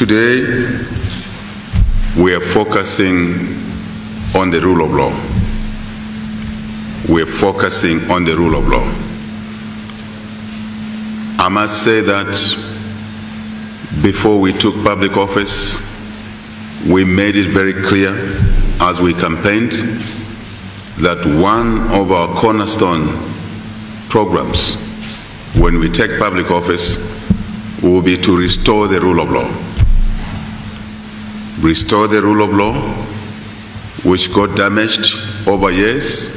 Today, we are focusing on the rule of law. We're focusing on the rule of law. I must say that before we took public office, we made it very clear as we campaigned that one of our cornerstone programs when we take public office will be to restore the rule of law. Restore the rule of law, which got damaged over years.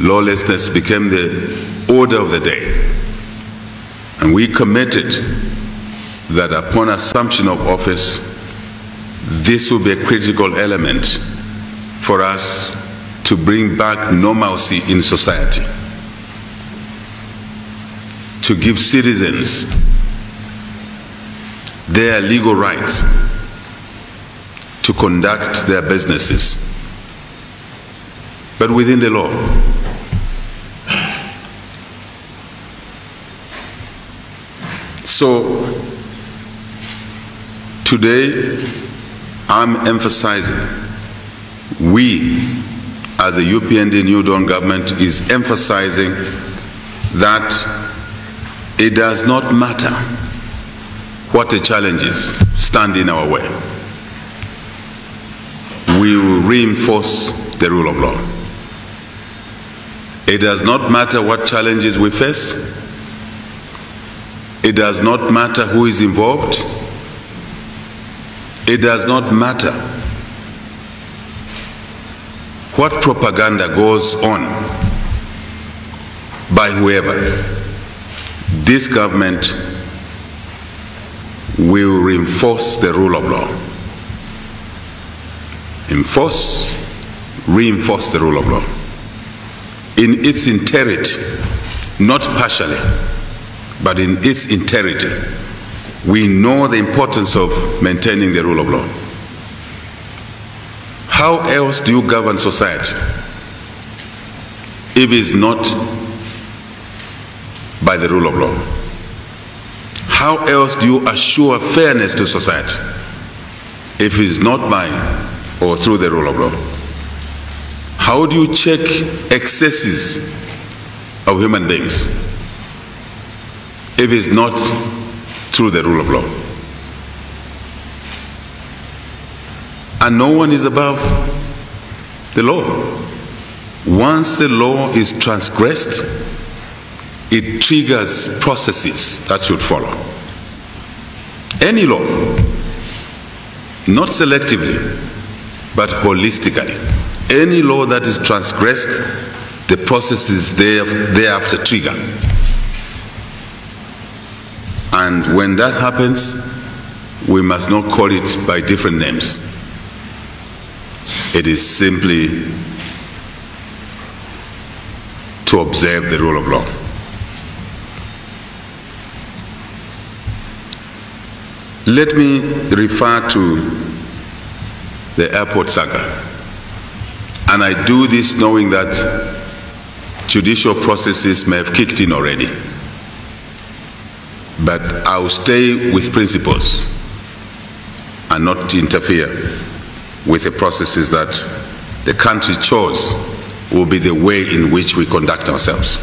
Lawlessness became the order of the day. And we committed that upon assumption of office, this will be a critical element for us to bring back normalcy in society, to give citizens their legal rights to conduct their businesses, but within the law. So today I'm emphasizing, we as the UPND New Dawn government is emphasizing that it does not matter what the challenges stand in our way. We will reinforce the rule of law. It does not matter what challenges we face. It does not matter who is involved. It does not matter what propaganda goes on by whoever. This government will reinforce the rule of law. Reinforce the rule of law in its entirety, not partially, but in its entirety. We know the importance of maintaining the rule of law. How else do you govern society if it is not by the rule of law? How else do you assure fairness to society if it is not by or through the rule of law? How do you check excesses of human beings if it's not through the rule of law? And no one is above the law. Once the law is transgressed, it triggers processes that should follow. Any law, not selectively, but holistically. Any law that is transgressed, the processes thereafter trigger. And when that happens, we must not call it by different names. It is simply to observe the rule of law. Let me refer to the airport saga. And I do this knowing that judicial processes may have kicked in already. But I'll stay with principles and not interfere with the processes that the country chose will be the way in which we conduct ourselves.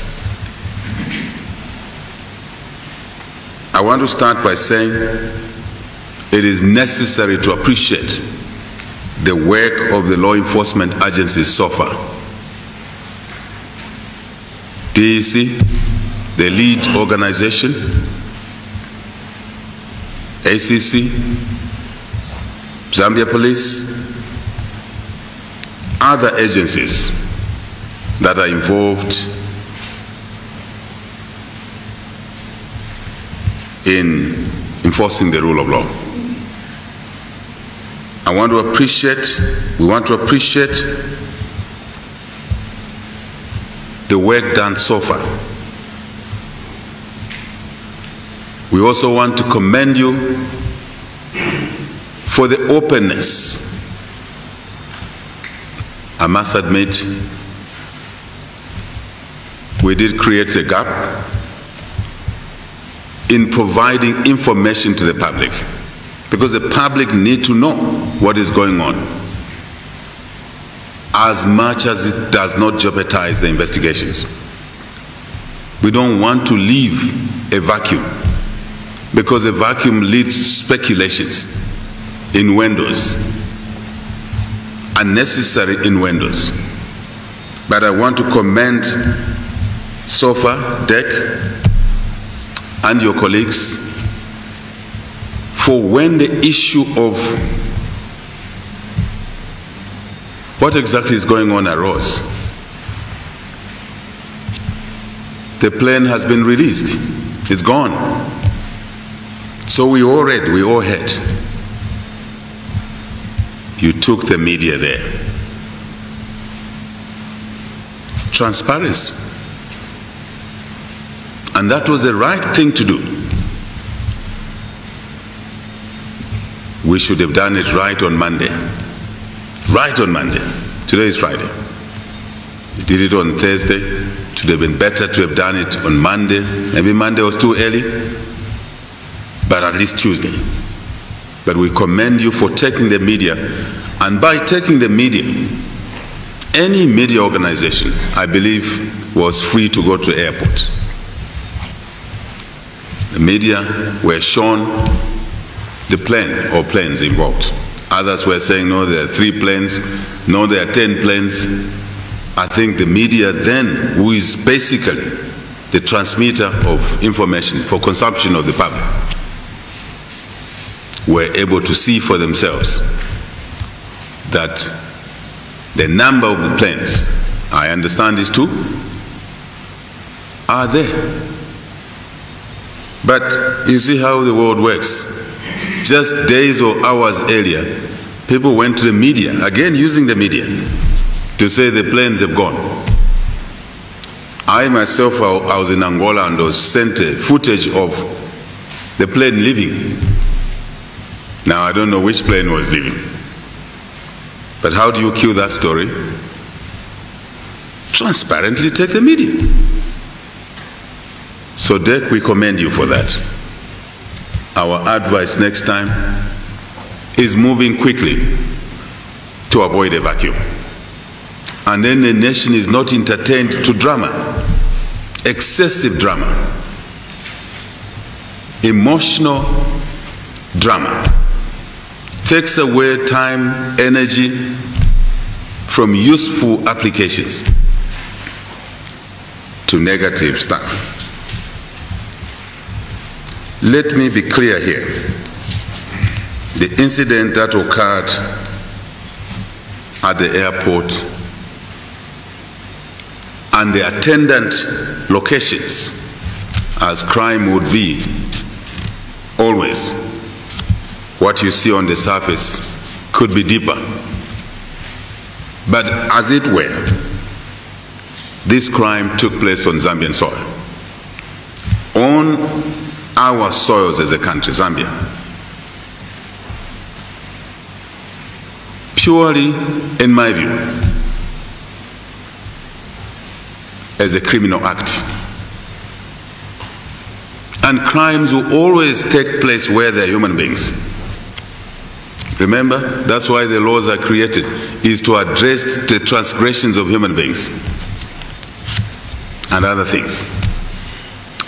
I want to start by saying it is necessary to appreciate the work of the law enforcement agencies, SOFA, DEC, the lead organization, ACC, Zambia Police, other agencies that are involved in enforcing the rule of law. We want to appreciate the work done so far. We also want to commend you for the openness. I must admit, we did create a gap in providing information to the public. because the public need to know what is going on, as much as it does not jeopardize the investigations. We don't want to leave a vacuum, because a vacuum leads to speculations, innuendos, unnecessary innuendos. But I want to commend SOFA, DEC, and your colleagues for when the issue of what exactly is going on arose. The plane has been released. It's gone. So we all read, we all heard. You took the media there. Transparency. And that was the right thing to do. We should have done it right on Monday. Right on Monday. Today is Friday. We did it on Thursday. It would have been better to have done it on Monday. Maybe Monday was too early, but at least Tuesday. But we commend you for taking the media. And by taking the media, any media organization, I believe, was free to go to the airport. The media were shown the plane or planes involved. Others were saying, no, there are 3 planes, no, there are 10 planes. I think the media then, who is basically the transmitter of information for consumption of the public, were able to see for themselves that the number of the planes, I understand is 2, are there. But you see how the world works. Just days or hours earlier, people went to the media, again using the media, to say the planes have gone. I myself, I was in Angola and was sent footage of the plane leaving. Now, I don't know which plane was leaving. But how do you kill that story? Transparently take the media. So, DEC, we commend you for that. Our advice next time is moving quickly to avoid a vacuum. And then the nation is not entertained to drama, excessive drama, emotional drama. Takes away time, energy from useful applications to negative stuff. Let me be clear here. The incident that occurred at the airport and the attendant locations, as crime would be always, what you see on the surface could be deeper. But as it were, this crime took place on Zambian soil. On our soils as a country, Zambia. Purely, in my view, as a criminal act. And crimes will always take place where there are human beings. Remember, that's why the laws are created, is to address the transgressions of human beings and other things.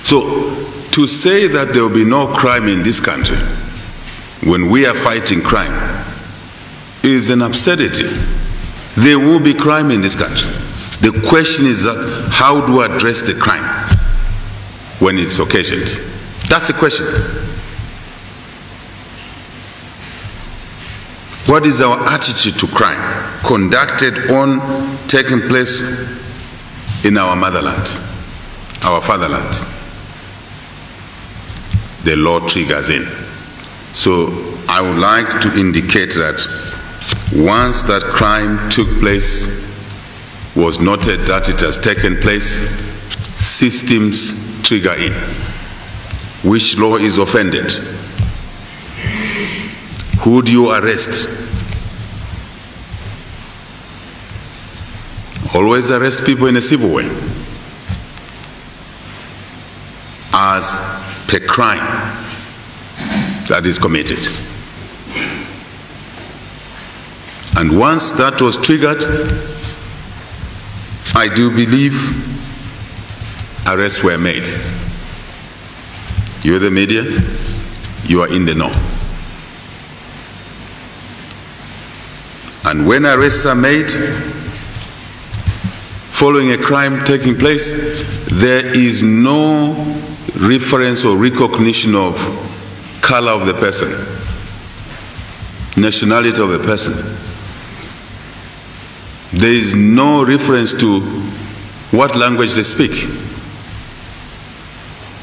So, to say that there will be no crime in this country when we are fighting crime is an absurdity. There will be crime in this country. The question is that how do I address the crime when it's occasioned? That's the question. What is our attitude to crime conducted on, taking place in our motherland, our fatherland? The law triggers in. So I would like to indicate that once that crime took place, was noted that it has taken place, systems trigger in. Which law is offended? Who do you arrest? Always arrest people in a civil way. As a crime that is committed. And once that was triggered, I do believe arrests were made. You're the media, you are in the know. And when arrests are made, following a crime taking place, there is no reference or recognition of color of the person, nationality of a person. There is no reference to what language they speak.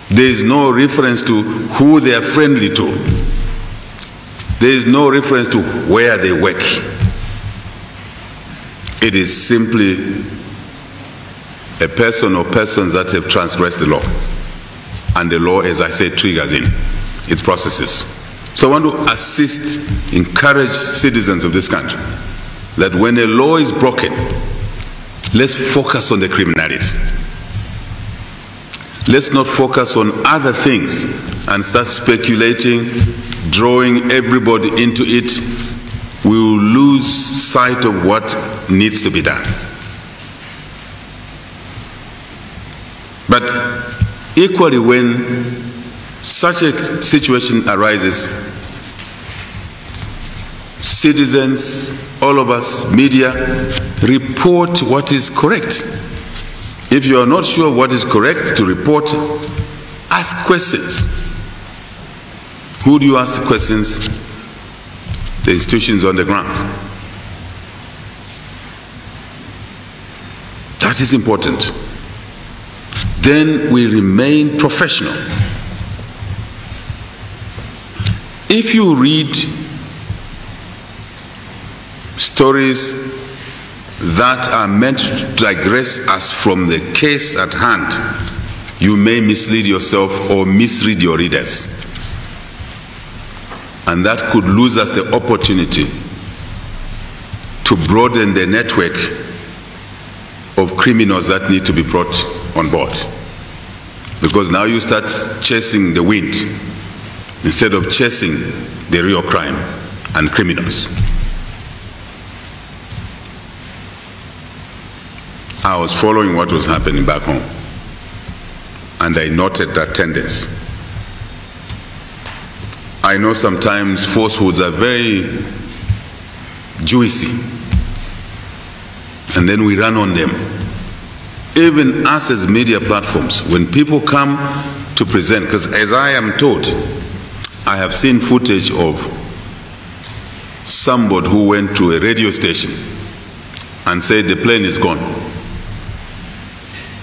There is no reference to who they are friendly to. There is no reference to where they work. It is simply a person or persons that have transgressed the law. And the law, as I said, triggers in its processes. So I want to assist, encourage citizens of this country that when a law is broken, let's focus on the criminality. Let's not focus on other things and start speculating, drawing everybody into it. We will lose sight of what needs to be done. But equally, when such a situation arises, citizens, all of us, media, report what is correct. If you are not sure what is correct to report, ask questions. Who do you ask the questions? The institutions on the ground. That is important. Then we remain professional. If you read stories that are meant to digress us from the case at hand, you may mislead yourself or misread your readers. And that could lose us the opportunity to broaden the network of criminals that need to be brought on board. Because now you start chasing the wind instead of chasing the real crime and criminals. I was following what was happening back home, and I noted that tendency. I know sometimes falsehoods are very juicy, and then we run on them. Even us as media platforms, when people come to present, because as I am told, I have seen footage of somebody who went to a radio station and said the plane is gone,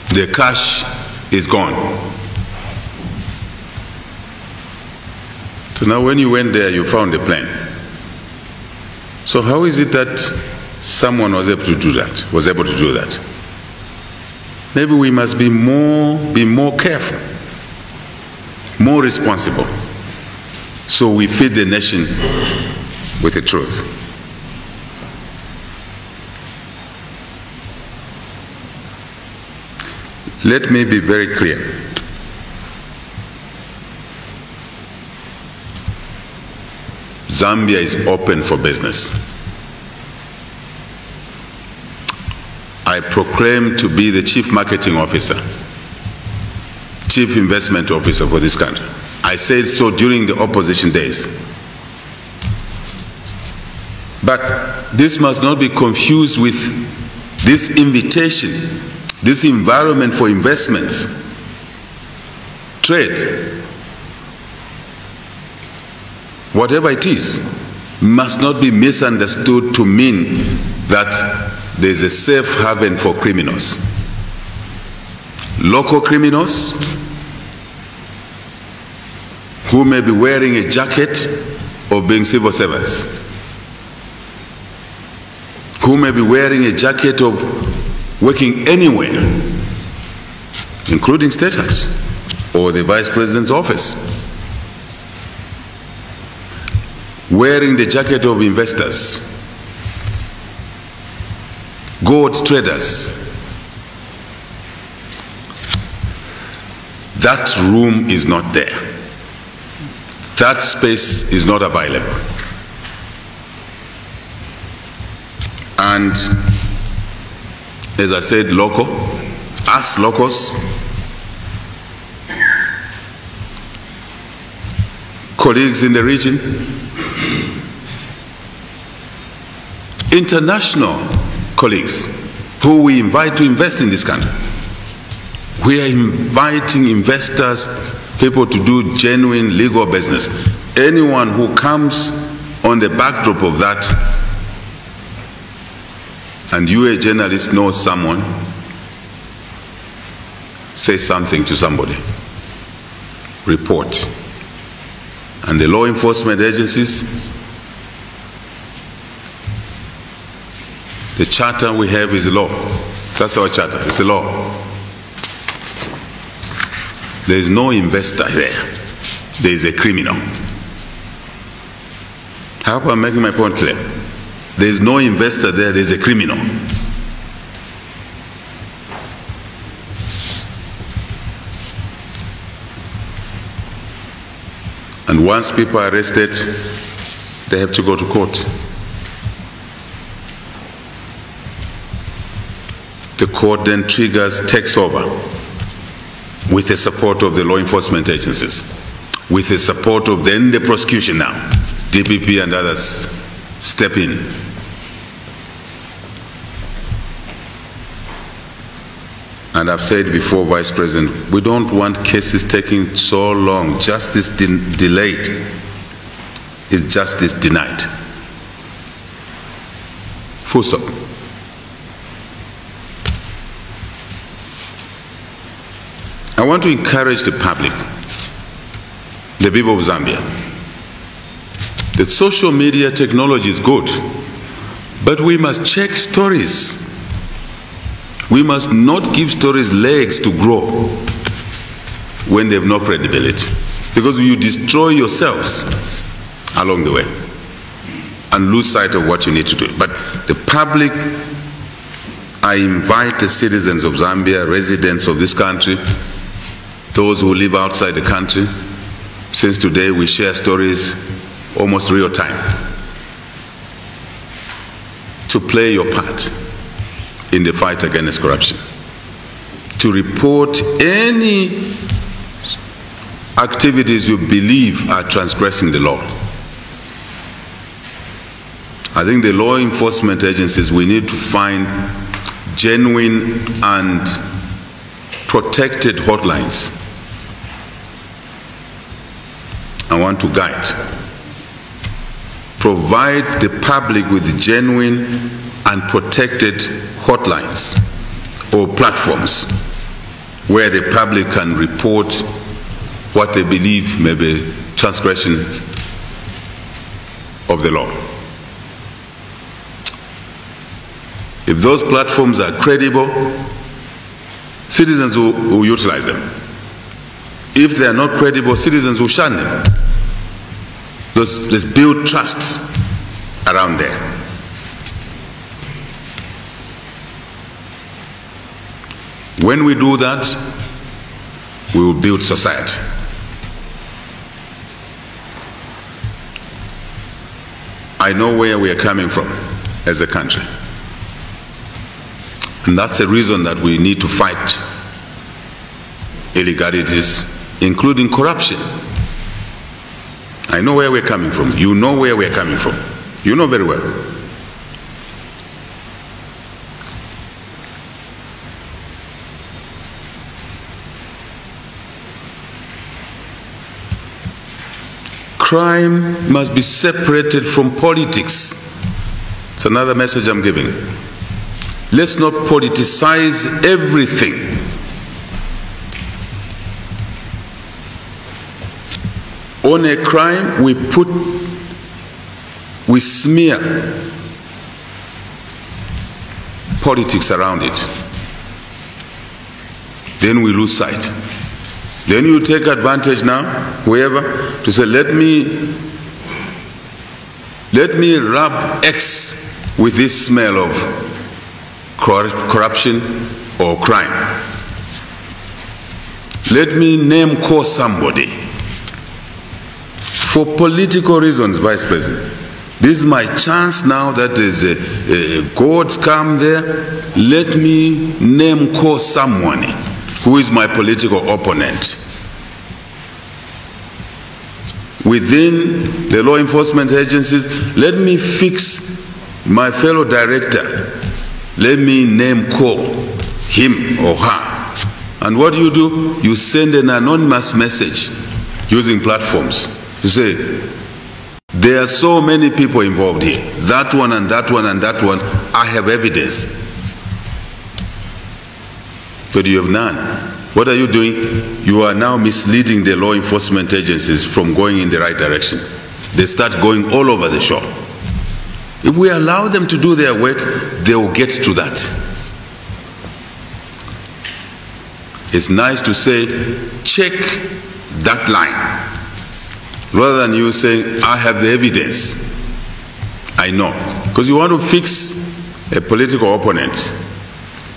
the cash is gone. So now when you went there, you found the plane. So how is it that someone was able to do that, Maybe we must be more careful, more responsible, so we feed the nation with the truth. Let me be very clear. Zambia is open for business. I proclaim to be the Chief Marketing Officer, Chief Investment Officer for this country. I said so during the opposition days. But this must not be confused with this invitation, this environment for investments, trade, whatever it is, must not be misunderstood to mean that there is a safe haven for criminals. Local criminals who may be wearing a jacket of being civil servants, who may be wearing a jacket of working anywhere, including State House or the Vice President's office, wearing the jacket of investors, gold traders. That room is not there. That space is not available. and as I said, local, us locals, colleagues in the region, international colleagues who we invite to invest in this country. We are inviting investors, people to do genuine legal business. Anyone who comes on the backdrop of that, and you, a journalist, know someone, say something to somebody, report. And the law enforcement agencies, the charter we have is the law. That's our charter, it's the law. There is no investor there. There is a criminal. I hope I'm making my point clear. There is no investor there, there is a criminal. And once people are arrested, they have to go to court. The court then triggers, takes over, with the support of the law enforcement agencies, with the support of then the prosecution now, DPP and others step in. And I've said before, Vice President, we don't want cases taking so long. Justice delayed is justice denied. Full stop. I want to encourage the public, the people of Zambia, that social media technology is good, but we must check stories. We must not give stories legs to grow when they have no credibility, because you destroy yourselves along the way and lose sight of what you need to do. But the public, I invite the citizens of Zambia, residents of this country, those who live outside the country, since today we share stories almost real time, to play your part in the fight against corruption, to report any activities you believe are transgressing the law. I think the law enforcement agencies, we need to find genuine and protected hotlines. I want to guide, provide the public with genuine and protected hotlines or platforms where the public can report what they believe may be transgression of the law. If those platforms are credible, citizens will utilize them. If they are not credible, citizens will shun them. Let's build trust around there. When we do that, we will build society. I know where we are coming from as a country. And that's the reason that we need to fight illegalities, including corruption. I know where we're coming from. You know where we're coming from. You know very well. Crime must be separated from politics. It's another message I'm giving. Let's not politicize everything. On a crime, we smear politics around it. Then we lose sight. Then you take advantage now, whoever, to say, let me rub X with this smell of corruption or crime. Let me name call somebody for political reasons, Vice President. This is my chance now that is God's come there. Let me name call someone who is my political opponent within the law enforcement agencies. Let me fix my fellow director. Let me name call him or her. And what do? You send an anonymous message using platforms. You say, there are so many people involved here. That one and that one and that one. I have evidence. But you have none. What are you doing? You are now misleading the law enforcement agencies from going in the right direction. They start going all over the shop. If we allow them to do their work, they will get to that. It's nice to say, check that line, rather than you saying, I have the evidence, I know. Because you want to fix a political opponent.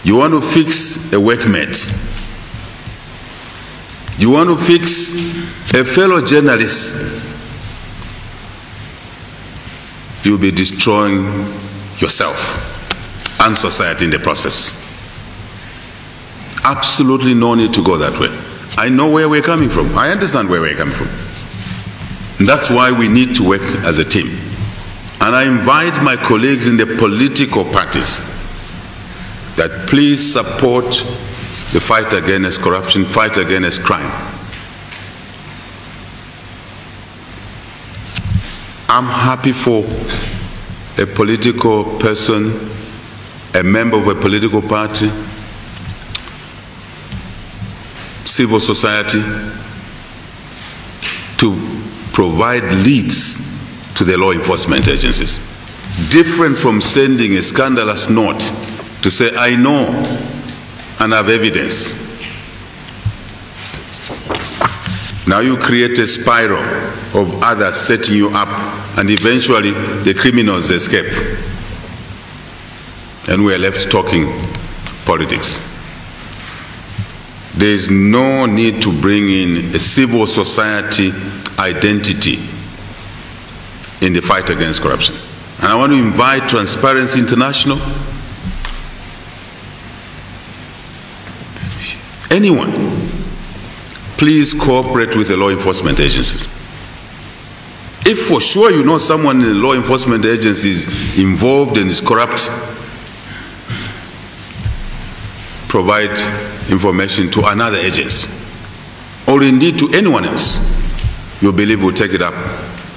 You want to fix a workmate. You want to fix a fellow journalist. You'll be destroying yourself and society in the process. Absolutely no need to go that way. I know where we're coming from. I understand where we're coming from. And that's why we need to work as a team. And I invite my colleagues in the political parties that please support the fight against corruption, fight against crime. I'm happy for a political person, a member of a political party, civil society, to provide leads to the law enforcement agencies. Different from sending a scandalous note to say, I know and have evidence. Now you create a spiral of others setting you up, and eventually the criminals escape. And we are left talking politics. There is no need to bring in a civil society identity in the fight against corruption. And I want to invite Transparency International, anyone, please cooperate with the law enforcement agencies. If for sure you know someone in the law enforcement agency is involved and is corrupt, provide information to another agency, or indeed to anyone else you believe will take it up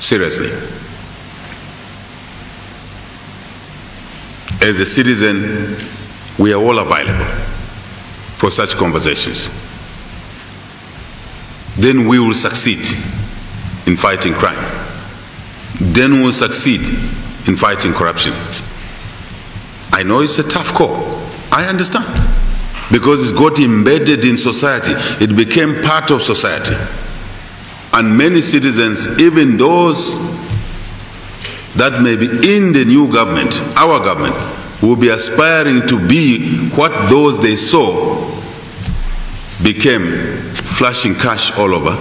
seriously. As a citizen, we are all available for such conversations. Then we will succeed in fighting crime. Then we will succeed in fighting corruption. I know it's a tough call. I understand. Because it got embedded in society. It became part of society. And many citizens, even those that may be in the new government, our government, will be aspiring to be what those they saw became, flashing cash all over.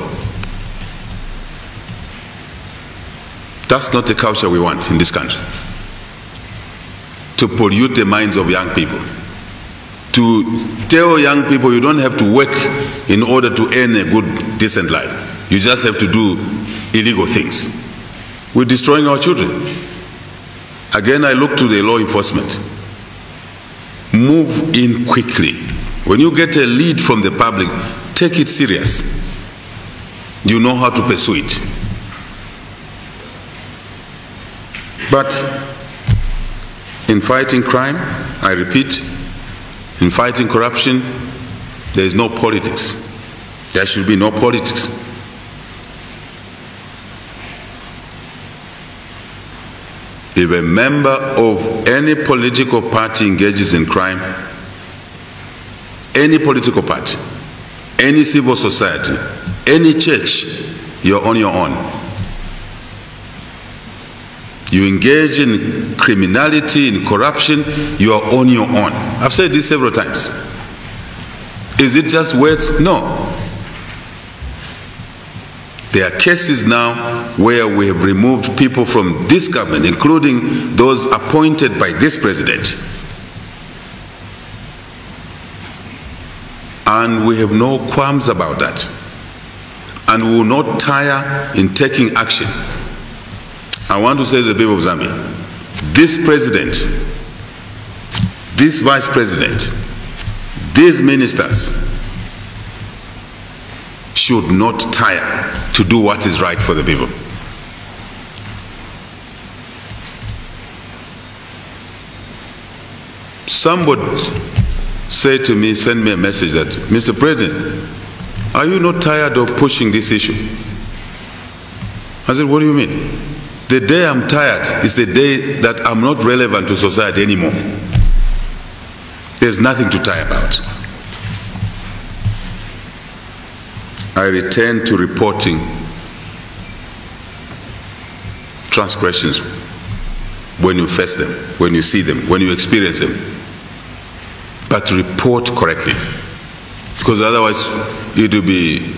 That's not the culture we want in this country. To pollute the minds of young people. To tell young people you don't have to work in order to earn a good, decent life. You just have to do illegal things. We're destroying our children. Again, I look to the law enforcement. Move in quickly. When you get a lead from the public, take it serious. You know how to pursue it. But in fighting crime, I repeat, in fighting corruption, there is no politics. There should be no politics. If a member of any political party engages in crime, any political party, any civil society, any church, you're on your own. You engage in criminality, in corruption, you are on your own. I've said this several times. Is it just words? No. There are cases now where we have removed people from this government, including those appointed by this president. And we have no qualms about that. And we will not tire in taking action. I want to say to the people of Zambia, this president, this vice president, these ministers should not tire to do what is right for the people. Somebody said to me, send me a message that, Mr. President, are you not tired of pushing this issue? I said, what do you mean? The day I'm tired is the day that I'm not relevant to society anymore. There's nothing to tire about. I return to reporting transgressions when you face them, when you see them, when you experience them. But report correctly, because otherwise it will be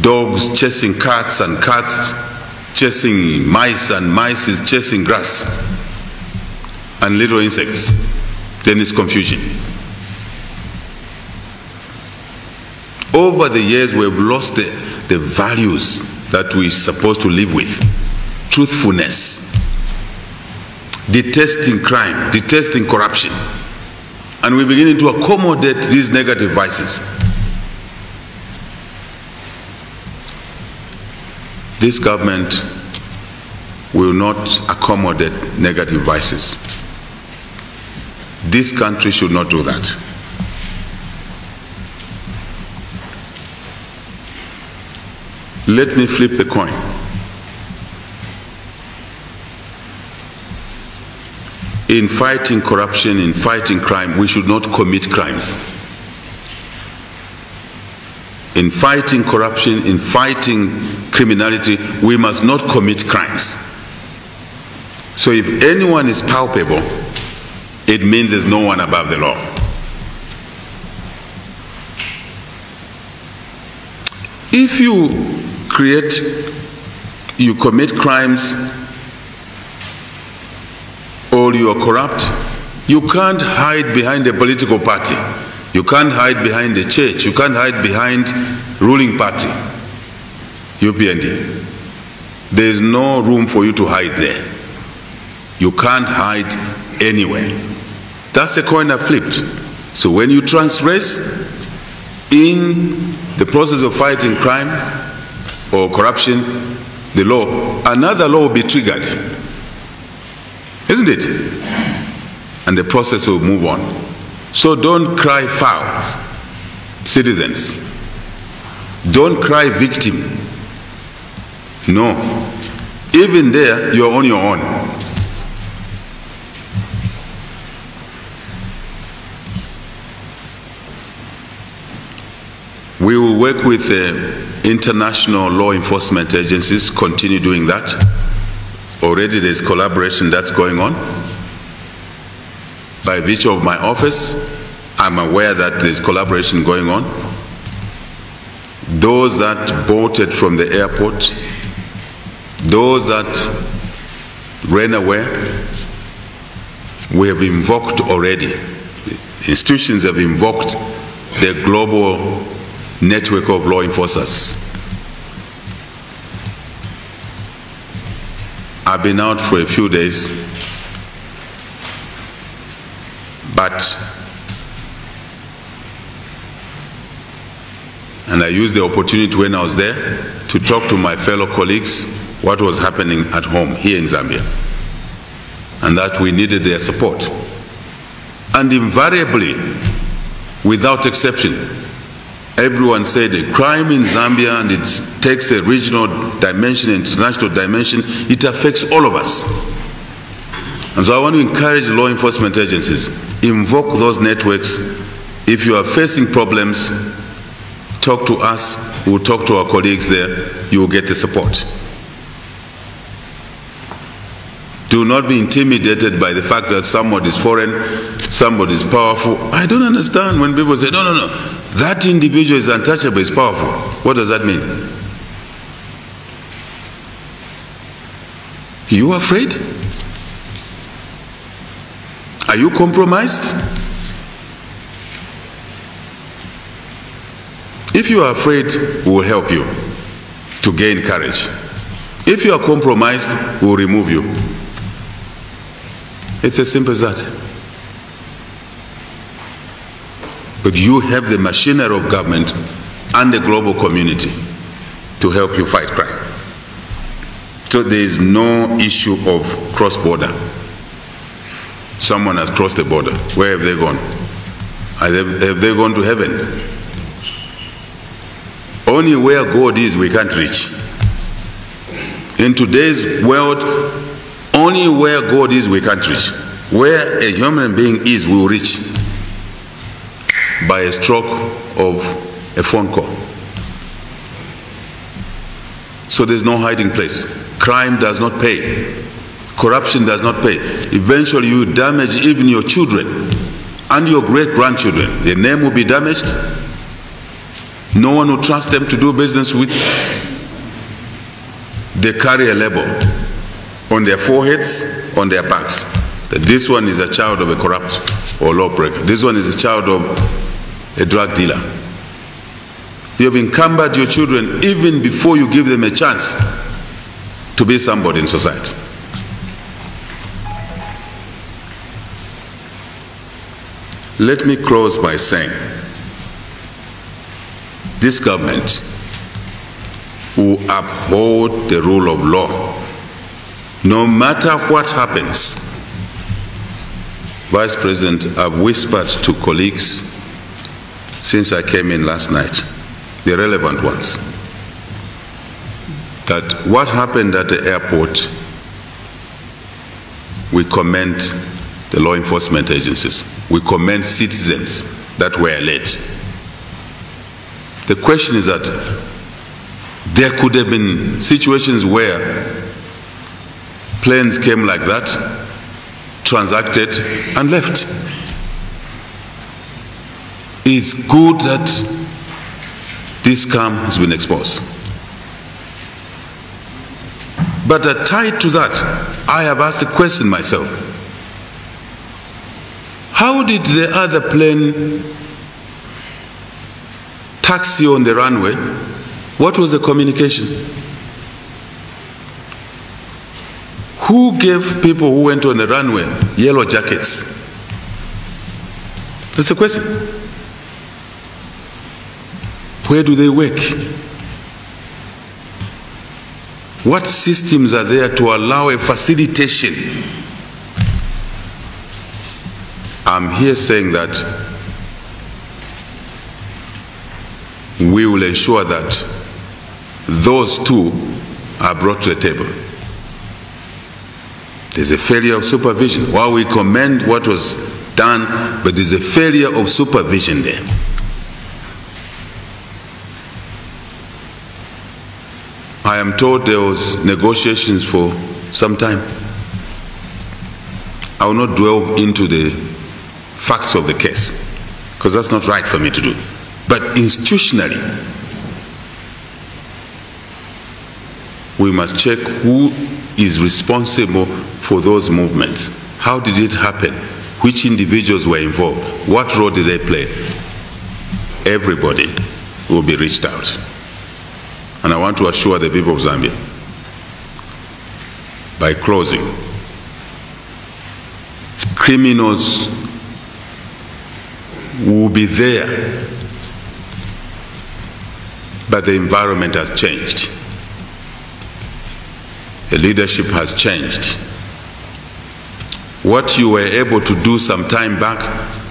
dogs chasing cats and cats chasing mice and mice is chasing grass and little insects. Then it's confusion. Over the years, we have lost the values that we're supposed to live with. Truthfulness, detesting crime, detesting corruption. And we're beginning to accommodate these negative vices. This government will not accommodate negative vices. This country should not do that. Let me flip the coin. In fighting corruption, in fighting crime, we should not commit crimes. In fighting corruption, in fighting criminality, we must not commit crimes. So if anyone is palpable, it means there's no one above the law. If you commit crimes, or you are corrupt, you can't hide behind a political party. You can't hide behind the church. You can't hide behind ruling party, UPND. There is no room for you to hide there. You can't hide anywhere. That's a coin I flipped. So when you transgress in the process of fighting crime or corruption, the law, another law will be triggered, isn't it? And the process will move on. So don't cry foul, citizens. Don't cry victim. No. Even there, you're on your own. We will work with international law enforcement agencies, continue doing that. Already there's collaboration that's going on. By virtue of my office, I'm aware that there's collaboration going on. Those that bolted from the airport, those that ran away, we have invoked already. Institutions have invoked the global network of law enforcers. I've been out for a few days, but, and I used the opportunity when I was there to talk to my fellow colleagues what was happening at home here in Zambia, and that we needed their support. And invariably, without exception, everyone said the crime in Zambia, and it takes a regional dimension, international dimension, it affects all of us. And so I want to encourage law enforcement agencies, invoke those networks. If you are facing problems, talk to us, we'll talk to our colleagues there, you will get the support. Do not be intimidated by the fact that somebody is foreign, somebody is powerful. I don't understand when people say, no, no, no, that individual is untouchable, is powerful. What does that mean? You afraid? Are you compromised? If you are afraid, we will help you to gain courage. If you are compromised, we will remove you. It's as simple as that. But you have the machinery of government and the global community to help you fight crime. So there is no issue of cross-border. Someone has crossed the border. Where have they gone? Have they gone to heaven? Only where God is, we can't reach. In today's world, only where God is, we can't reach. Where a human being is, we will reach by a stroke of a phone call. So there's no hiding place. Crime does not pay. Corruption does not pay. Eventually you damage even your children and your great-grandchildren. Their name will be damaged. No one will trust them to do business with. They carry a label on their foreheads, on their backs, that this one is a child of a corrupt or lawbreaker. This one is a child of a drug dealer. You have encumbered your children even before you give them a chance to be somebody in society. Let me close by saying this government will uphold the rule of law no matter what happens. Vice President, I've whispered to colleagues since I came in last night, the relevant ones, that what happened at the airport, we commend the law enforcement agencies, we commend citizens that were alert. The question is that there could have been situations where planes came like that, transacted and left. It's good that this scam has been exposed. But tied to that, I have asked the question myself. How did the other plane taxi on the runway? What was the communication? Who gave people who went on the runway yellow jackets? That's the question. Where do they work? What systems are there to allow a facilitation? I'm here saying that we will ensure that those two are brought to the table. There's a failure of supervision. While we commend what was done, but there's a failure of supervision there. I am told there was negotiations for some time. I will not delve into the facts of the case, because that's not right for me to do. But institutionally, we must check who is responsible for those movements. How did it happen? Which individuals were involved? What role did they play? Everybody will be reached out. And I want to assure the people of Zambia, by closing, criminals will be there, but the environment has changed. The leadership has changed. What you were able to do some time back,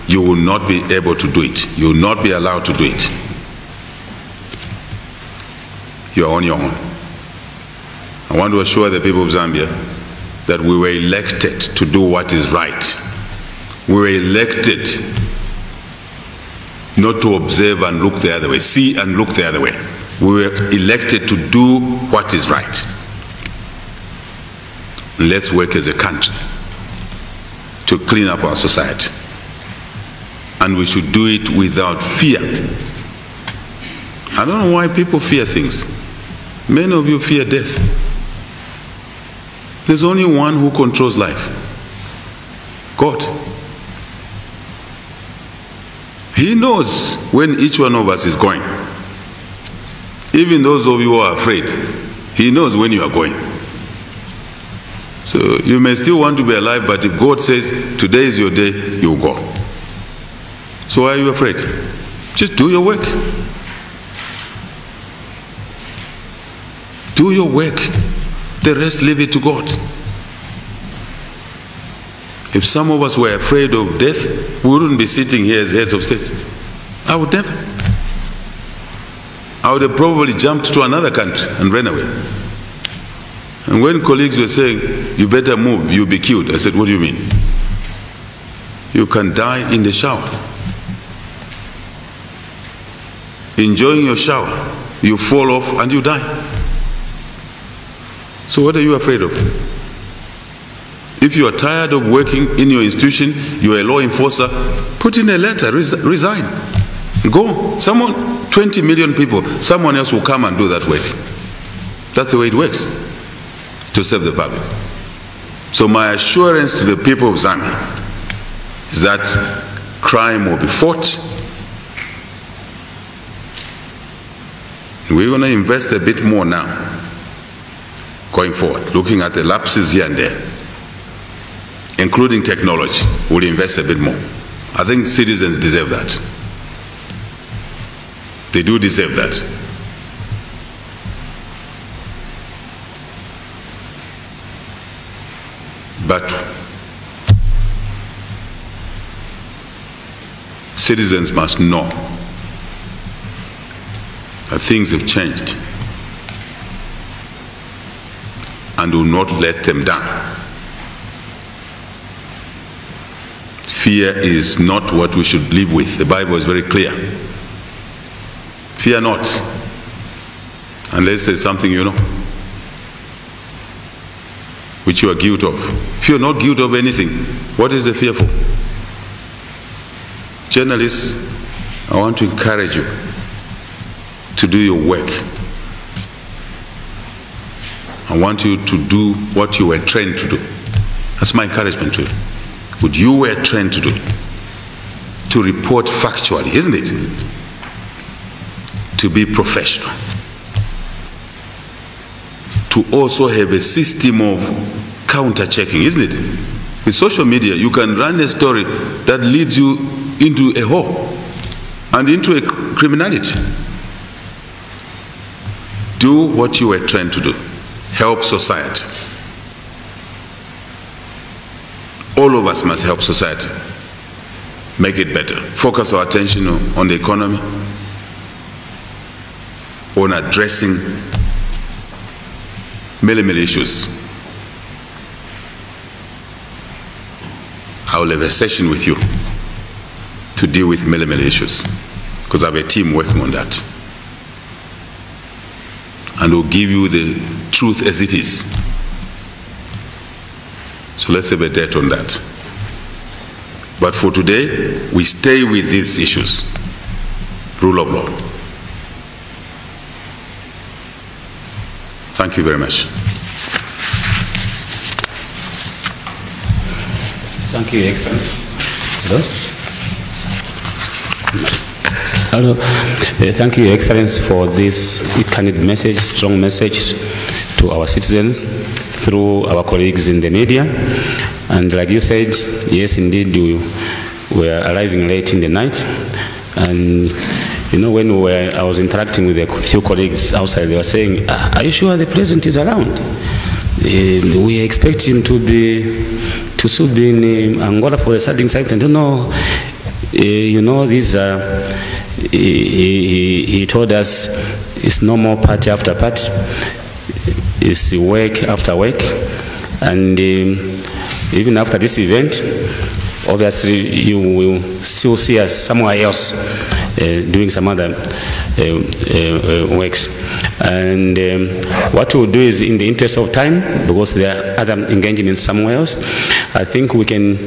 you will not be able to do it. You will not be allowed to do it. You are on your own. I want to assure the people of Zambia that we were elected to do what is right. We were elected not to observe and look the other way, see and look the other way. We were elected to do what is right. Let's work as a country to clean up our society. And we should do it without fear. I don't know why people fear things. Many of you fear death. There's only one who controls life, God. He knows when each one of us is going. Even those of you who are afraid, he knows when you are going. So you may still want to be alive, but if God says, today is your day, you go. So why are you afraid? Just do your work. Do your work. The rest, leave it to God. If some of us were afraid of death, we wouldn't be sitting here as heads of states. I would never. I would have probably jumped to another country and ran away. And when colleagues were saying, you better move, you'll be killed, I said, what do you mean? You can die in the shower. Enjoying your shower, you fall off and you die. So what are you afraid of? If you are tired of working in your institution, you are a law enforcer, put in a letter, resign. Go. Someone, 20 million people, someone else will come and do that work. That's the way it works, to serve the public. So my assurance to the people of Zambia is that crime will be fought. We're going to invest a bit more now, going forward, looking at the lapses here and there, including technology. We'll invest a bit more. I think citizens deserve that. They do deserve that. But citizens must know that things have changed and do not let them down. Fear is not what we should live with. The Bible is very clear. Fear not, unless there's something you know, which you are guilty of. If you're not guilty of anything, what is the fear for? Journalists, I want to encourage you to do your work. I want you to do what you were trained to do. That's my encouragement to you. What you were trained to do, to report factually, isn't it? To be professional. To also have a system of counter-checking, isn't it? With social media, you can run a story that leads you into a hole and into a criminality. Do what you were trained to do. Help society. All of us must help society, make it better. Focus our attention on the economy, on addressing many issues. I will have a session with you to deal with many issues, because I have a team working on that. And we'll give you the truth as it is. So let's have a date on that. But for today, we stay with these issues. Rule of law. Thank you very much. Thank you, Your Excellency. Hello? Hello. Thank you, Your Excellency, for this candid message, strong message to our citizens, through our colleagues in the media. And like you said, yes, indeed, we were arriving late in the night. And you know, when I was interacting with a few colleagues outside, they were saying, are you sure the president is around? We expect him to soon be in Angola for the starting site. And you know, these he told us it's no more party after party. It's work after work, and even after this event, obviously you will still see us somewhere else doing some other works. And what we'll do is, in the interest of time, because there are other engagements somewhere else, I think we can,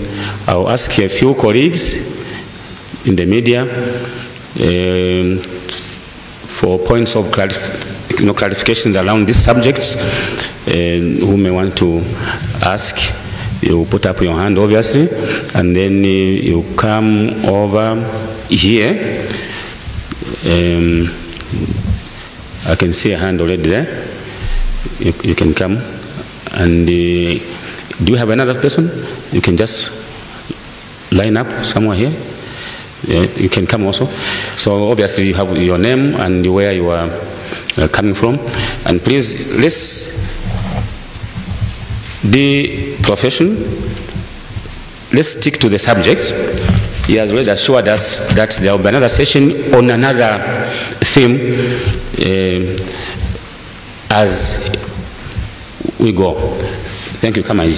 I'll ask a few colleagues in the media for points of clarity. clarifications around this subject, who may want to ask, you put up your hand, obviously, and then you come over here. I can see a hand already there. You can come. And do you have another person? You can just line up somewhere here. You can come also. So obviously you have your name and where you are coming from. And please, let's be professional. Let's stick to the subject. He has already assured us that there will be another session on another theme as we go. Thank you, Kamaji.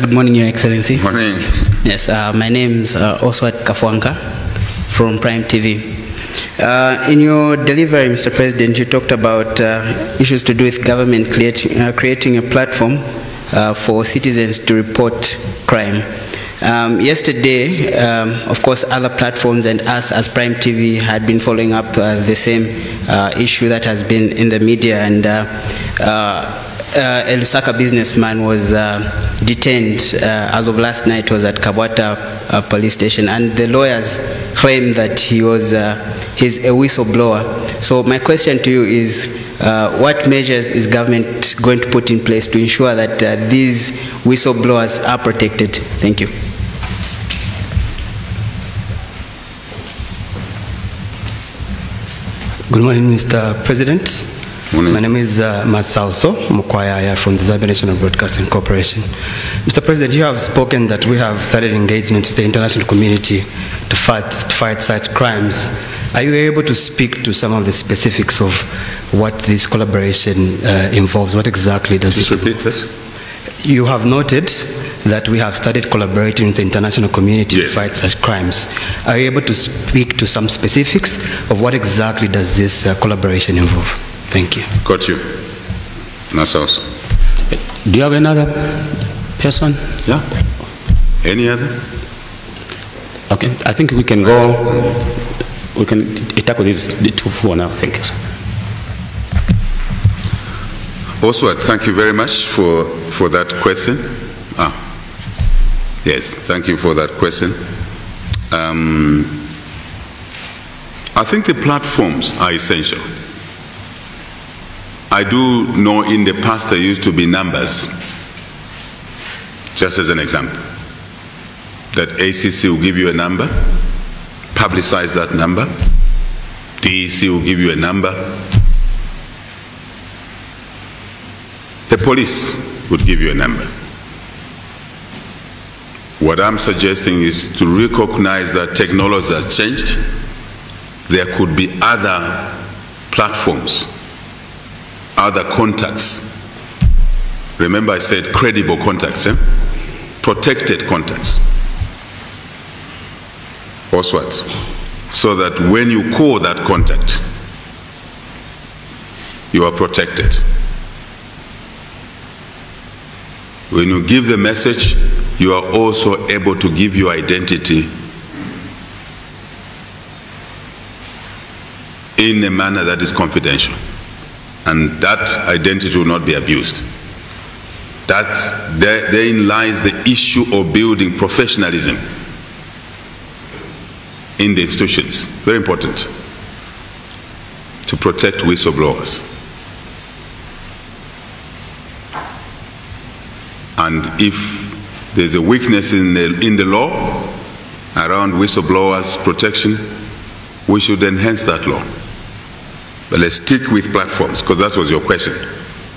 Good morning, Your Excellency. Good morning. Yes, my name is Oswat Kafwanka from Prime TV. In your delivery, Mr. President, you talked about issues to do with government creating a platform for citizens to report crime. Yesterday, of course, other platforms and us as Prime TV had been following up the same issue that has been in the media, and a Lusaka businessman was detained as of last night, was at Kabwata police station, and the lawyers claimed that he was he's a whistleblower. So my question to you is, what measures is government going to put in place to ensure that these whistleblowers are protected? Thank you. Good morning, Mr. President. Morning. My name is Masauso Mukwaya from the Zambia National Broadcasting Corporation. Mr. President, you have spoken that we have started engagement with the international community to fight such crimes. Are you able to speak to some of the specifics of what this collaboration involves? What exactly does it involve? Just repeat that. You have noted that we have started collaborating with the international community, yes, to fight such crimes. Are you able to speak to some specifics of what exactly does this collaboration involve? Thank you. Got you. Nassau's. Do you have another person? Yeah. Any other? Okay. I think we can go. We can tackle these two for now. Thank you. Also, thank you very much for that question. Ah, yes. Thank you for that question. I think the platforms are essential. I do know in the past there used to be numbers, just as an example, that ACC will give you a number, publicize that number, DEC will give you a number, the police would give you a number. What I'm suggesting is to recognize that technology has changed. There could be other platforms, other contacts. Remember I said credible contacts, eh? Protected contacts. Also, so that when you call that contact, you are protected. When you give the message, you are also able to give your identity in a manner that is confidential. And that identity will not be abused. Therein lies the issue of building professionalism in the institutions. Very important to protect whistleblowers. And if there's a weakness in the law around whistleblowers' protection, we should enhance that law. But let's stick with platforms, because that was your question.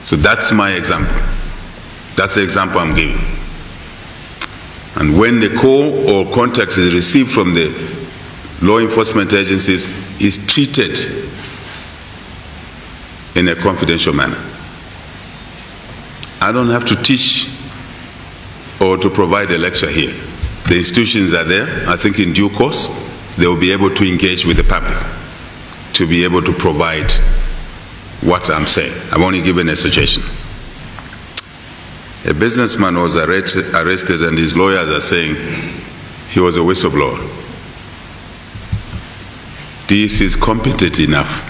So that's my example. That's the example I'm giving. And when the call or contact is received from the law enforcement agencies, is treated in a confidential manner. I don't have to teach or to provide a lecture here. The institutions are there. I think in due course, they will be able to engage with the public, to be able to provide what I'm saying. I've only given a suggestion. A businessman was arrested and his lawyers are saying he was a whistleblower. this is competent enough.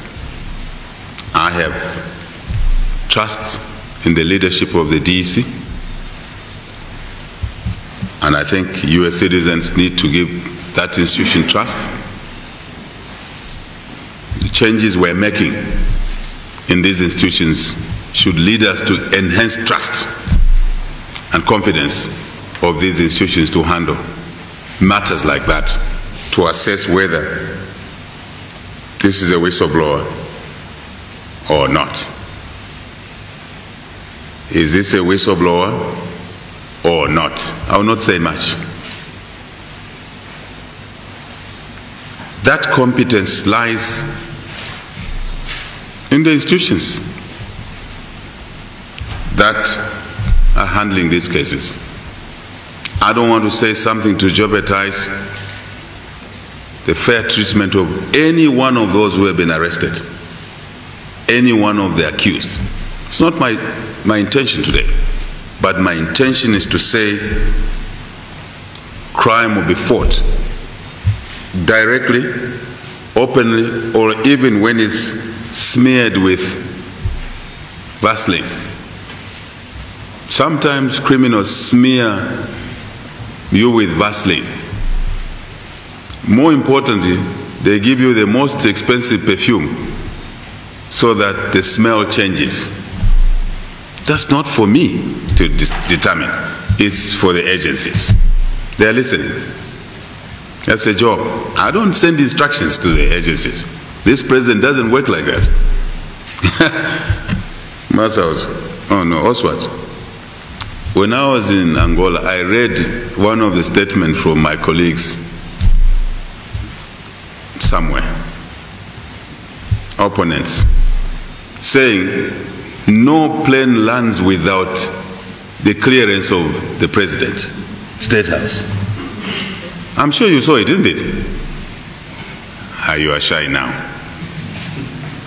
I have trust in the leadership of the DEC, and I think US citizens need to give that institution trust. The changes we're making in these institutions should lead us to enhance trust and confidence of these institutions to handle matters like that, to assess whether this is a whistleblower or not. Is this a whistleblower or not? I will not say much. That competence lies in the institutions that are handling these cases. I don't want to say something to jeopardize the fair treatment of any one of those who have been arrested, any one of the accused. It's not my intention today, but my intention is to say crime will be fought directly, openly, or even when it's smeared with Vaseline. Sometimes criminals smear you with Vaseline. More importantly, they give you the most expensive perfume so that the smell changes. That's not for me to determine. It's for the agencies. They're listening. That's a job. I don't send instructions to the agencies. This president doesn't work like that. Masauso, oh no, Oswald. When I was in Angola, I read one of the statements from my colleagues somewhere, opponents, saying no plane lands without the clearance of the president, State House. I'm sure you saw it, isn't it? Ah, you are shy now.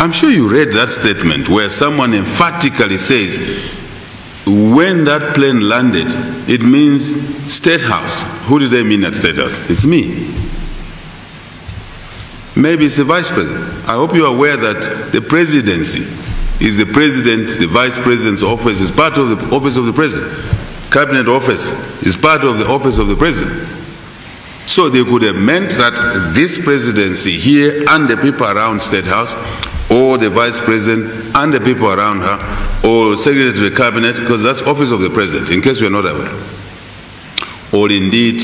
I'm sure you read that statement where someone emphatically says, when that plane landed, it means State House. Who do they mean at State House? It's me. Maybe it's the vice president. I hope you are aware that the presidency is the president, the vice president's office is part of the office of the president. Cabinet office is part of the office of the president. So they could have meant that this presidency here and the people around State House, or the vice president and the people around her, or secretary to the cabinet, because that's office of the president, in case we are not aware, or indeed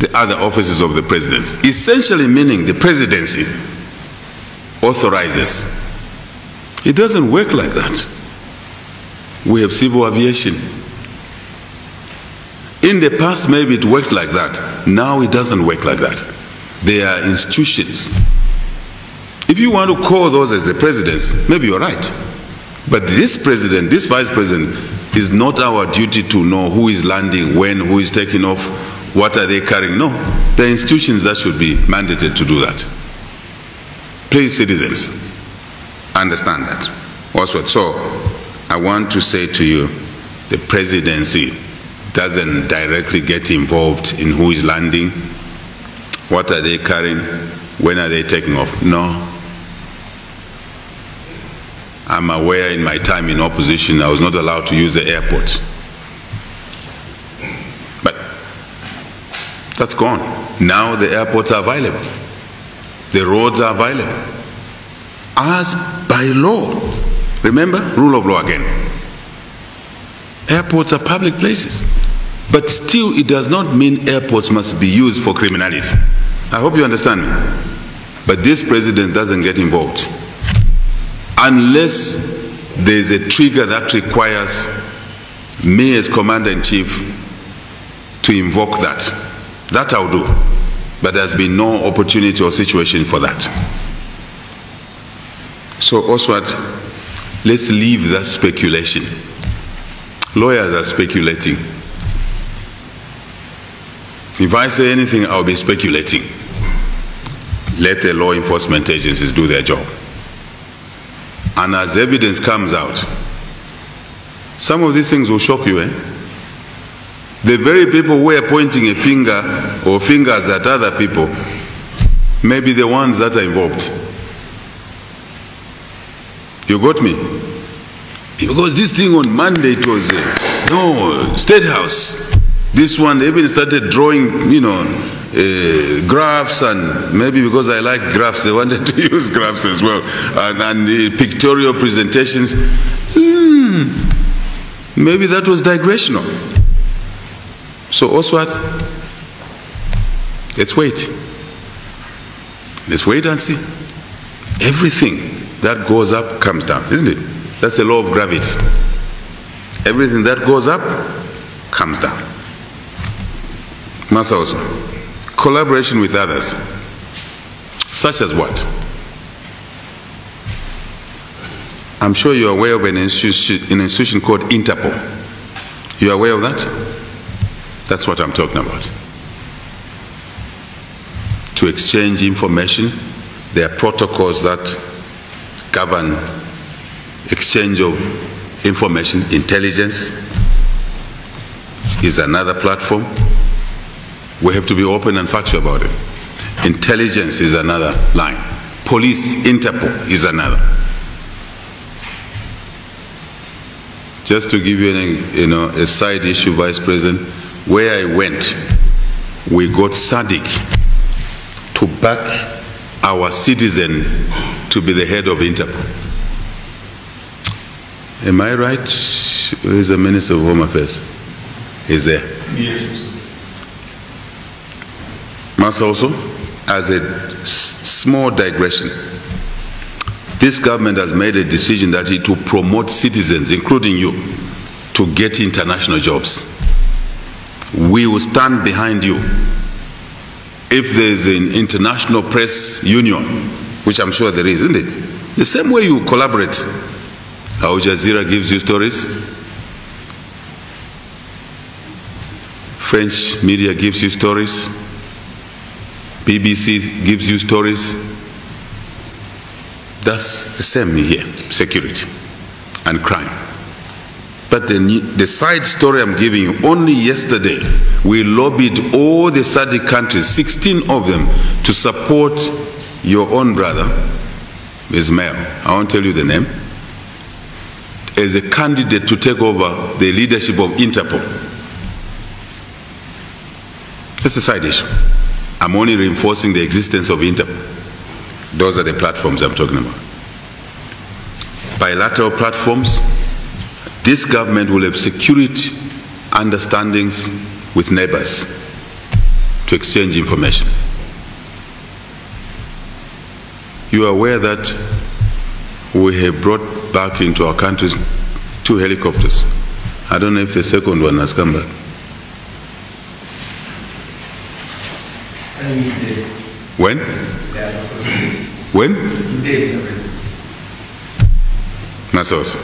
the other offices of the president, essentially meaning the presidency authorizes. It doesn't work like that. We have civil aviation. In the past, maybe it worked like that. Now it doesn't work like that. They are institutions. If you want to call those as the presidents, maybe you're right. But this president, this vice president, is not our duty to know who is landing, when, who is taking off, what are they carrying. No, the institutions that should be mandated to do that. Please, citizens, understand that. Also, so I want to say to you, the presidency doesn't directly get involved in who is landing, what are they carrying, when are they taking off. No. I'm aware in my time in opposition, I was not allowed to use the airports. But that's gone. Now the airports are available. The roads are available. As by law. Remember, rule of law again. Airports are public places. But still, it does not mean airports must be used for criminality. I hope you understand me. But this president doesn't get involved unless there's a trigger that requires me as commander-in-chief to invoke that. That I'll do. But there's been no opportunity or situation for that. So, Oswald, let's leave that speculation. Lawyers are speculating. If I say anything, I'll be speculating. Let the law enforcement agencies do their job. And as evidence comes out, some of these things will shock you, eh? The very people who are pointing a finger or fingers at other people maybe the ones that are involved. You got me? Because this thing on Monday it was, no, State House. This one even started drawing, you know, graphs, and maybe because I like graphs, they wanted to use graphs as well, and pictorial presentations. Maybe that was digressional. So also, let's wait. Let's wait and see. Everything that goes up comes down, isn't it? That's the law of gravity. Everything that goes up comes down. Masauso, collaboration with others, such as what? I'm sure you're aware of an institution called Interpol. You're aware of that? That's what I'm talking about. To exchange information, there are protocols that govern exchange of information. Intelligence is another platform. We have to be open and factual about it. Intelligence is another line. Police, Interpol is another. Just to give you an, a side issue, Vice President, where I went, we got SADC to back our citizen to be the head of Interpol. Am I right? Who is the Minister of Home Affairs? He's there. Yes. Masauso, as a small digression, this government has made a decision that it will promote citizens, including you, to get international jobs. We will stand behind you. If there is an international press union, which I'm sure there is, isn't it? The same way you collaborate. Al Jazeera gives you stories. French media gives you stories. BBC gives you stories. That's the same here, security and crime. But the side story I'm giving you, only yesterday, we lobbied all the SADC countries, 16 of them, to support your own brother, Ismail. I won't tell you the name. As a candidate to take over the leadership of Interpol. That's a side issue. I'm only reinforcing the existence of Interpol. Those are the platforms I'm talking about. Bilateral platforms, this government will have security understandings with neighbors to exchange information. You are aware that we have brought back into our countries 2 helicopters. I don't know if the second one has come back. When? When? Masauso.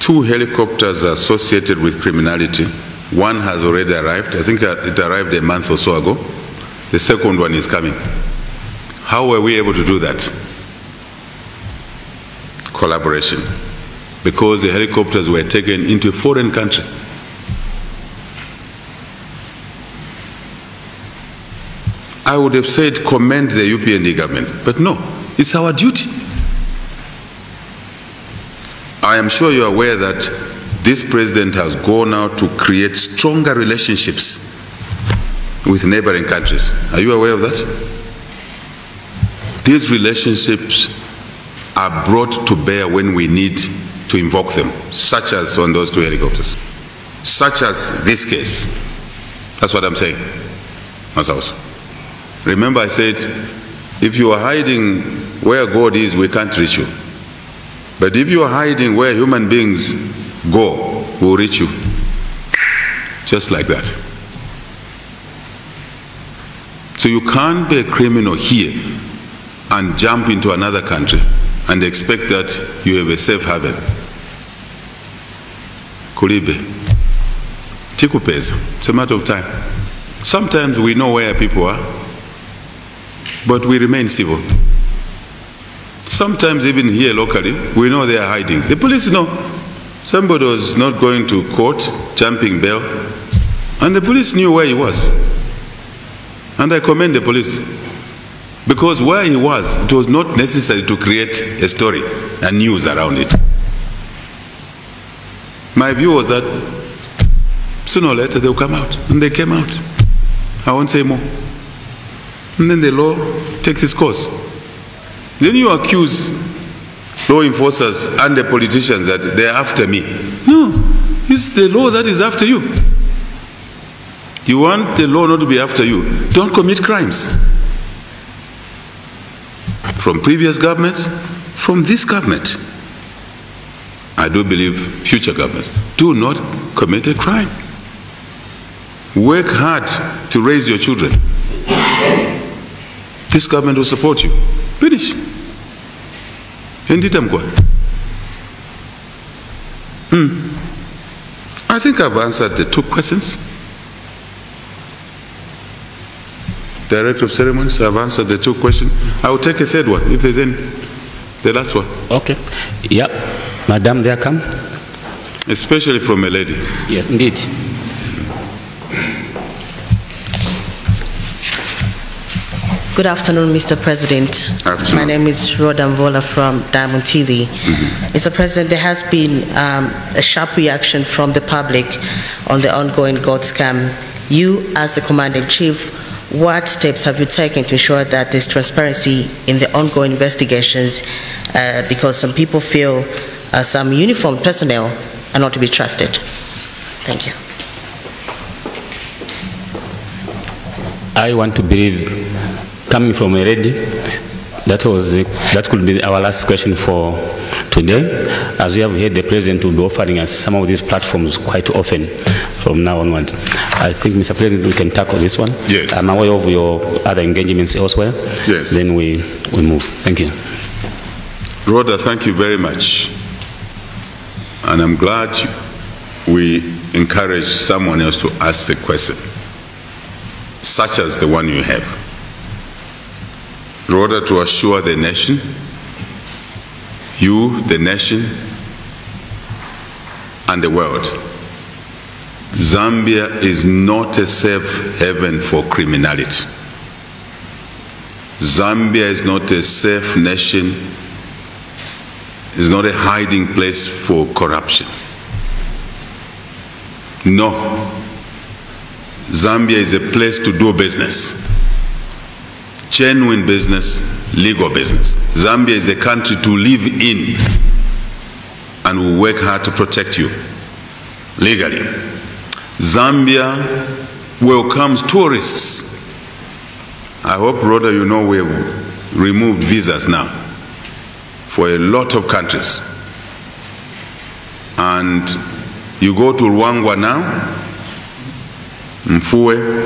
Two helicopters are associated with criminality. One has already arrived. I think it arrived a month or so ago. The second one is coming. How were we able to do that? Collaboration. Because the helicopters were taken into a foreign country. I would have said commend the UPND government, but no, it's our duty. I am sure you are aware that this president has gone out to create stronger relationships with neighboring countries. Are you aware of that? These relationships are brought to bear when we need to invoke them, such as on those 2 helicopters, such as this case. That's what I'm saying, Masauso. Remember I said, if you are hiding where God is, we can't reach you. But if you are hiding where human beings go, we'll reach you. Just like that. So you can't be a criminal here and jump into another country and expect that you have a safe haven. Kulibe. Tikupeza. It's a matter of time. Sometimes we know where people are, but we remain civil. Sometimes even here locally, we know they are hiding. The police know. Somebody was not going to court, jumping bail. And the police knew where he was. And I commend the police. Because where he was, it was not necessary to create a story and news around it. My view was that sooner or later they'll come out. And they came out. I won't say more. And then the law takes its course. Then you accuse law enforcers and the politicians that they're after me. No, it's the law that is after you. You want the law not to be after you. Don't commit crimes. From previous governments, from this government. I do believe future governments do not commit a crime. Work hard to raise your children. This government will support you. Finish. I think I've answered the two questions. Director of Ceremonies, I've answered the two questions. I will take a third one, if there's any. The last one. Okay. Yep. Madam, there come. Especially from a lady. Yes, indeed. Good afternoon, Mr. President. Afternoon. My name is Rhoda Nvula from Diamond TV. Mr. President, there has been a sharp reaction from the public on the ongoing gold scam. You, as the Commander-in-Chief, what steps have you taken to ensure that there's transparency in the ongoing investigations? Because some people feel some uniformed personnel are not to be trusted. Thank you. I want to believe, coming from a lady, that could be our last question for today. As we have heard, the President will be offering us some of these platforms quite often from now onwards. I think, Mr. President, we can tackle this one. Yes. I'm aware of your other engagements elsewhere. Yes. Then we move. Thank you. Rhoda, thank you very much. And I'm glad we encourage someone else to ask the question, such as the one you have. In order to assure the nation, you, the nation, and the world, Zambia is not a safe haven for criminality. Zambia is not a safe nation, is not a hiding place for corruption. No, Zambia is a place to do business. Genuine business, legal business. Zambia is a country to live in, and we work hard to protect you legally. Zambia welcomes tourists. I hope, Rhoda, you know we have removed visas now for a lot of countries. And you go to Rwanda now, Mfue,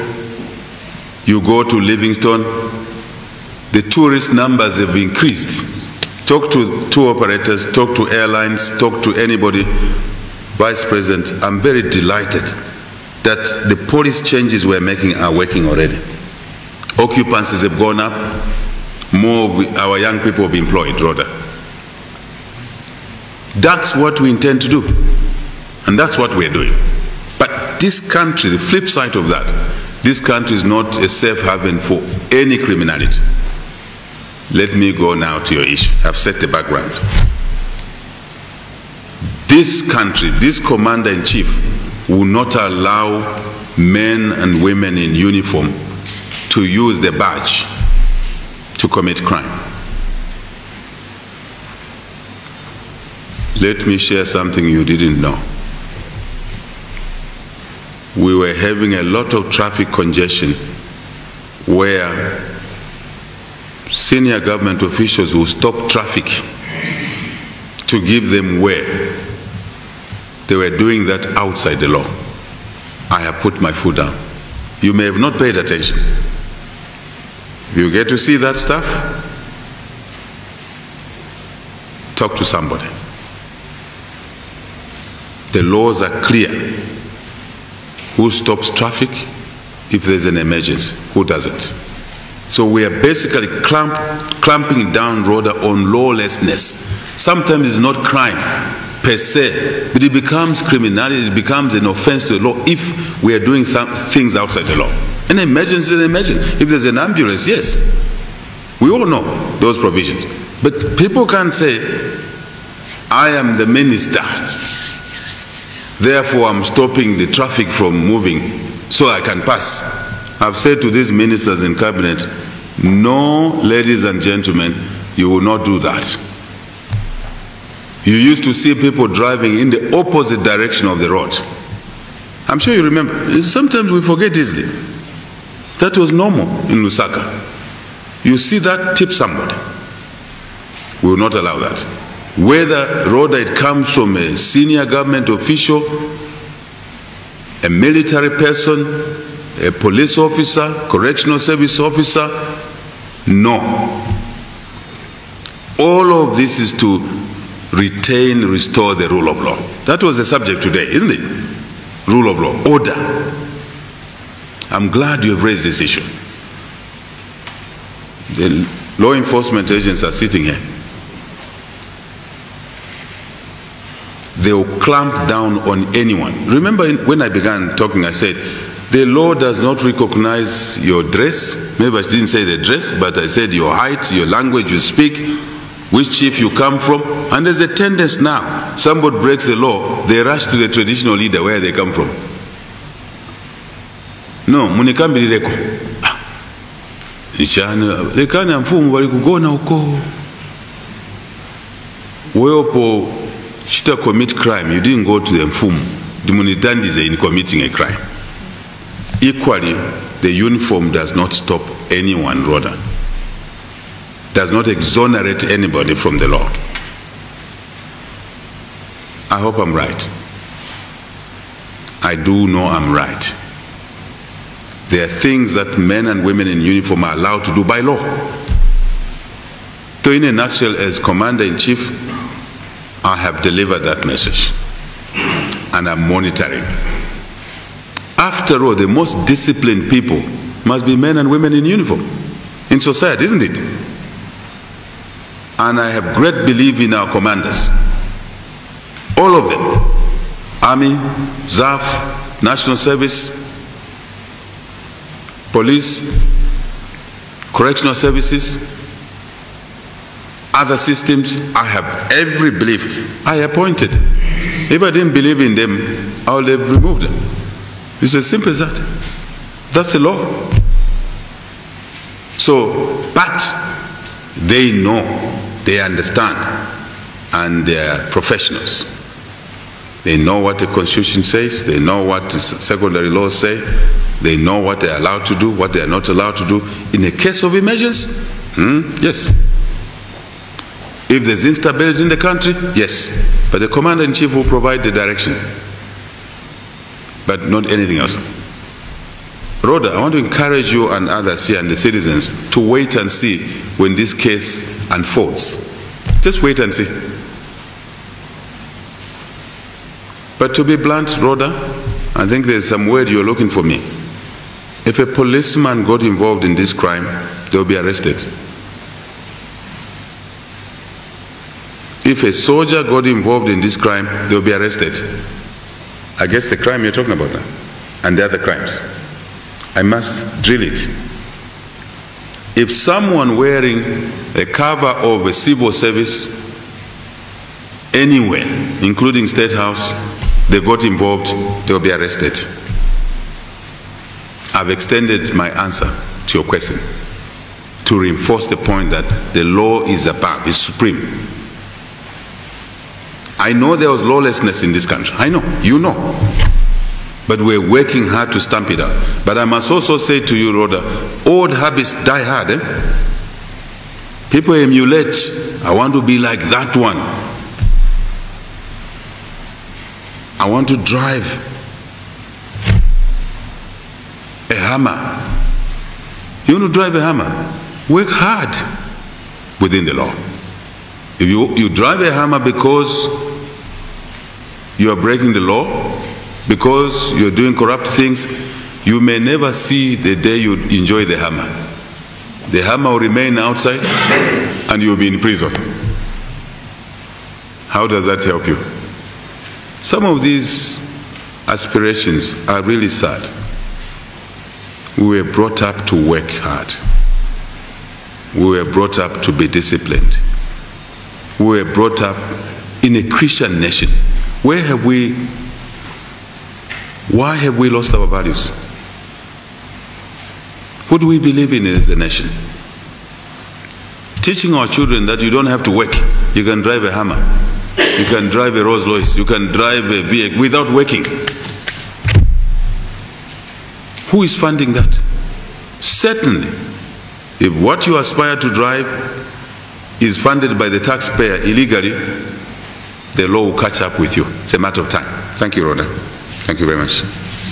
you go to Livingstone, the tourist numbers have increased. Talk to tour operators, talk to airlines, talk to anybody. Vice President, I'm very delighted that the policy changes we're making are working already. Occupancies have gone up. More of our young people will be employed, rather. That's what we intend to do. And that's what we're doing. But this country, the flip side of that, this country is not a safe haven for any criminality. Let me go now to your issue. I've set the background. This country, this Commander-in-Chief, will not allow men and women in uniform to use the badge to commit crime. Let me share something you didn't know. We were having a lot of traffic congestion where senior government officials will stop traffic to give them way. They were doing that outside the law. I have put my foot down. You may have not paid attention. You get to see that stuff, talk to somebody. The laws are clear. Who stops traffic if there's an emergency? Who doesn't? So we are basically clamping down, rather, on lawlessness. Sometimes it's not crime, per se, but it becomes criminality, it becomes an offense to the law if we are doing things outside the law. An emergency is an emergency. If there's an ambulance, yes. We all know those provisions. But people can't say, I am the minister, therefore I'm stopping the traffic from moving so I can pass. I've said to these ministers in cabinet, no, ladies and gentlemen, you will not do that. You used to see people driving in the opposite direction of the road. I'm sure you remember. Sometimes we forget easily. That was normal in Lusaka. You see that, tip somebody. We will not allow that. Whether Rhoda, it comes from a senior government official, a military person, a police officer, correctional service officer, no. All of this is to retain, restore the rule of law. That was the subject today, isn't it? Rule of law, order. I'm glad you have raised this issue. The law enforcement agents are sitting here. They will clamp down on anyone. Remember when I began talking, I said, the law does not recognize your dress. Maybe I didn't say the dress, but I said your height, your language you speak, which chief you come from. And there's a tendency now, somebody breaks the law, they rush to the traditional leader where they come from. No, commit crime, you didn't go to the mfumu. The munidandi is in committing a crime. Equally, the uniform does not stop anyone, rather, does not exonerate anybody from the law. I hope I'm right. I do know I'm right. There are things that men and women in uniform are allowed to do by law. So in a nutshell, as Commander-in-Chief, I have delivered that message, and I'm monitoring. After all, the most disciplined people must be men and women in uniform, in society, isn't it? And I have great belief in our commanders. All of them. Army, ZAF, National Service, Police, Correctional Services, other systems. I have every belief. I appointed. If I didn't believe in them, I would have removed them. It's as simple as that. That's the law. So, but they know, they understand, and they are professionals. They know what the Constitution says, they know what the secondary laws say, they know what they are allowed to do, what they are not allowed to do. In a case of emergency, yes. If there's instability in the country, yes. But the Commander-in-Chief will provide the direction, but not anything else. Rhoda, I want to encourage you and others here and the citizens to wait and see when this case unfolds. Just wait and see. But to be blunt, Rhoda, I think there's some word you're looking for me. If a policeman got involved in this crime, they'll be arrested. If a soldier got involved in this crime, they'll be arrested. I guess the crime you're talking about now, and the other crimes. I must drill it. If someone wearing a cover of a civil service anywhere, including State House, they got involved, they'll be arrested. I've extended my answer to your question to reinforce the point that the law is above, is supreme. I know there was lawlessness in this country. I know, you know. But we're working hard to stamp it out. But I must also say to you, Rhoda, old habits die hard. People emulate. I want to be like that one. I want to drive a hammer. You want to drive a hammer? Work hard within the law. If you drive a hammer because you are breaking the law, because you're doing corrupt things, you may never see the day you enjoy the hammer. The hammer will remain outside and you'll be in prison. How does that help you? Some of these aspirations are really sad. We were brought up to work hard. We were brought up to be disciplined. We were brought up in a Christian nation. Where have we, why have we lost our values? What do we believe in as a nation? Teaching our children that you don't have to work. You can drive a Hammer. You can drive a Rolls Royce. You can drive a BX without working. Who is funding that? Certainly, if what you aspire to drive is funded by the taxpayer illegally, the law will catch up with you. It's a matter of time. Thank you, Rhoda. Thank you very much.